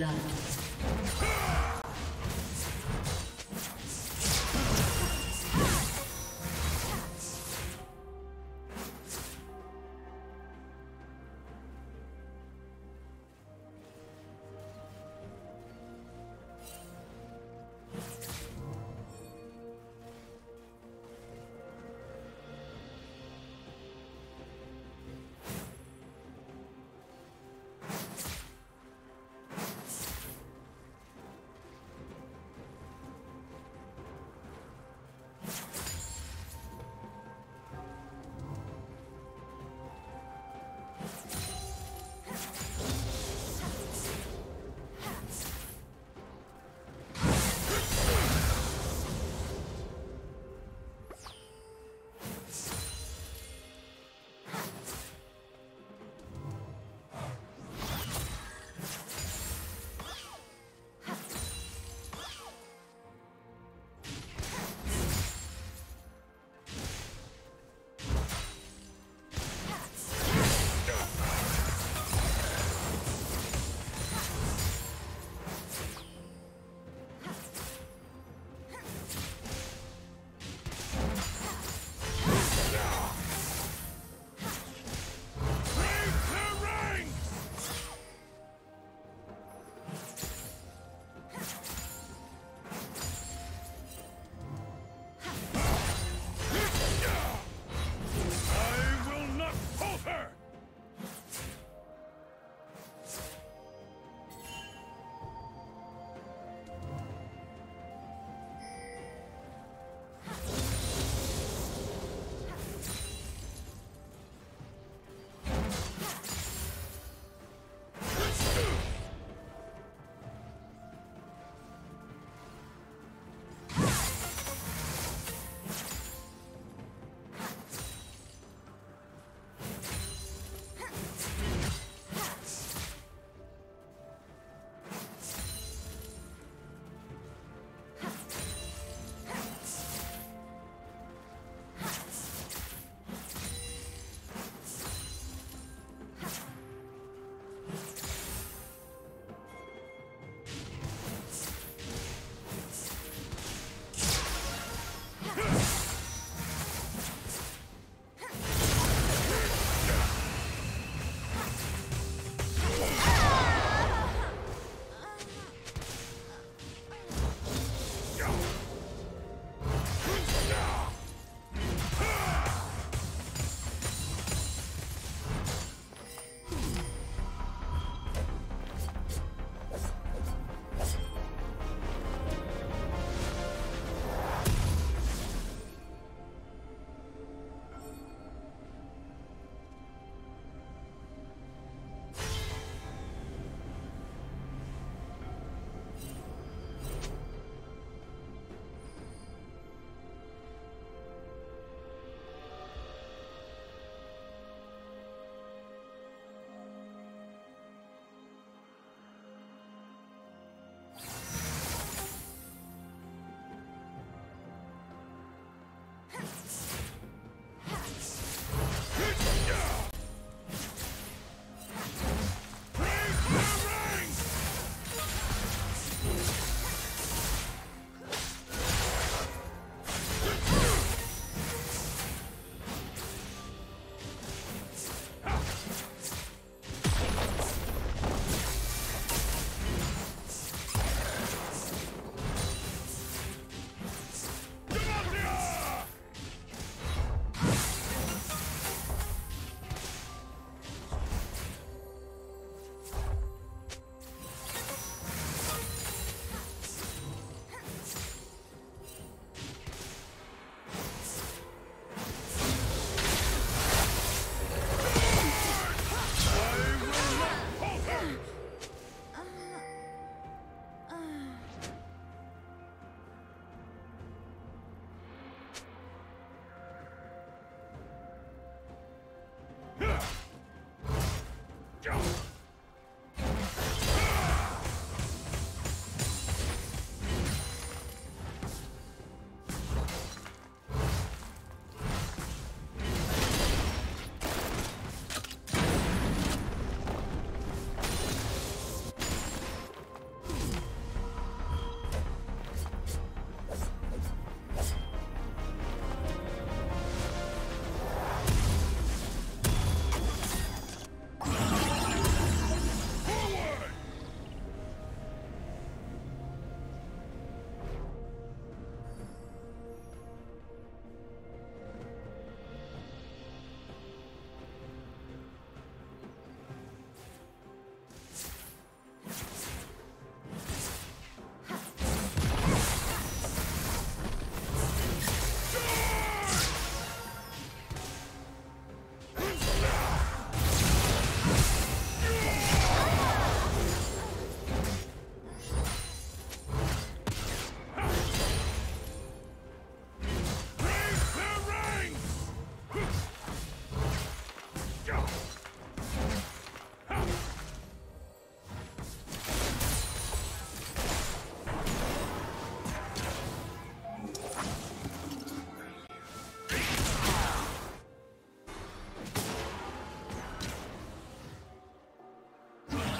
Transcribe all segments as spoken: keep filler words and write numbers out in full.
blood.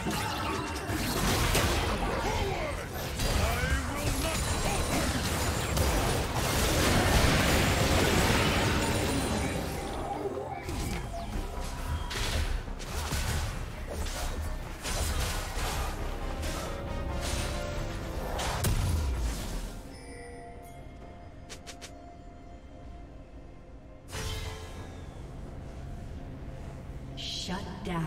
Shut down.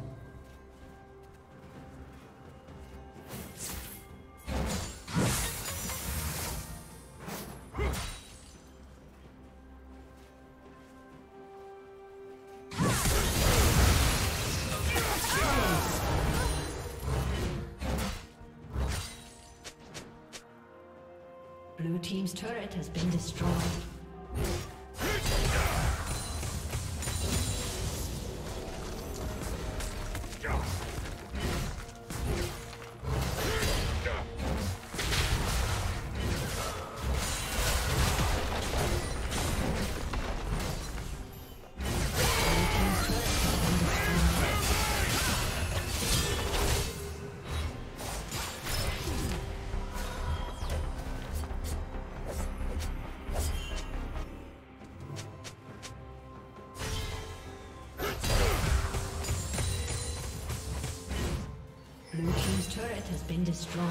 Blue team's turret has been destroyed. Has been destroyed.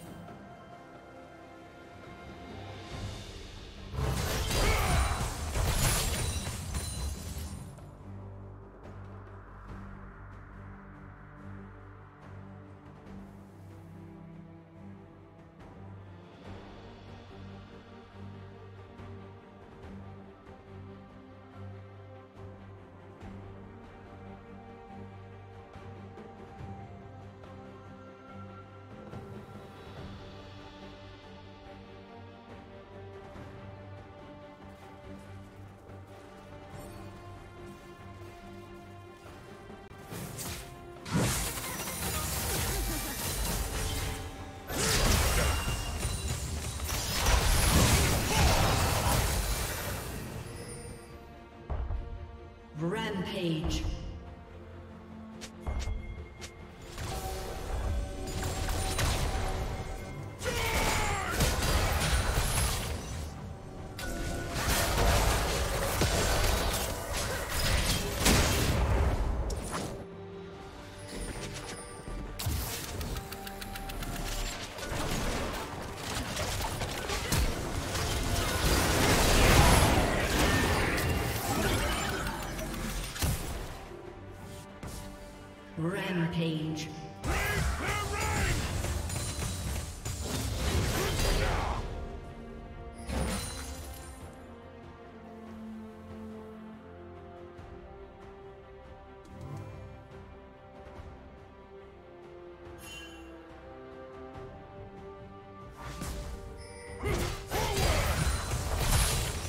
Page. Rampage.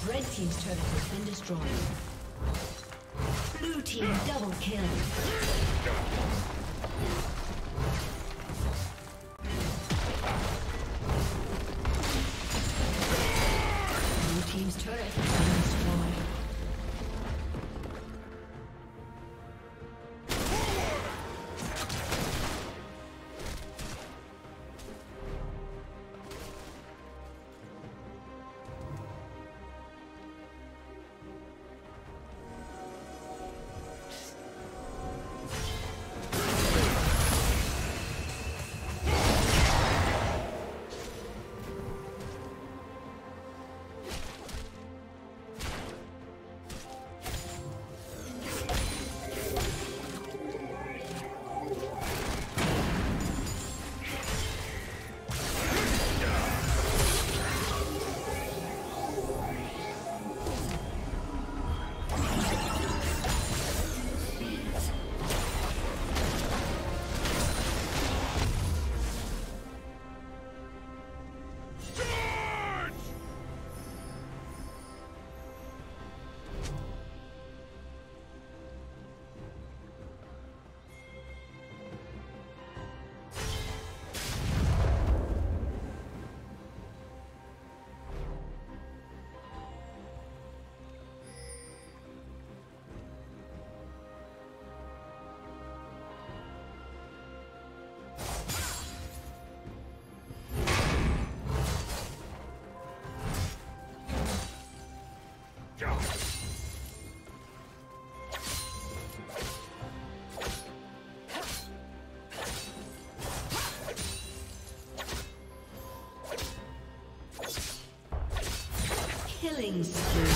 Red team's turret has been destroyed. Blue team double kill. Blue team's turret has been destroyed. Killing spree.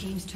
team's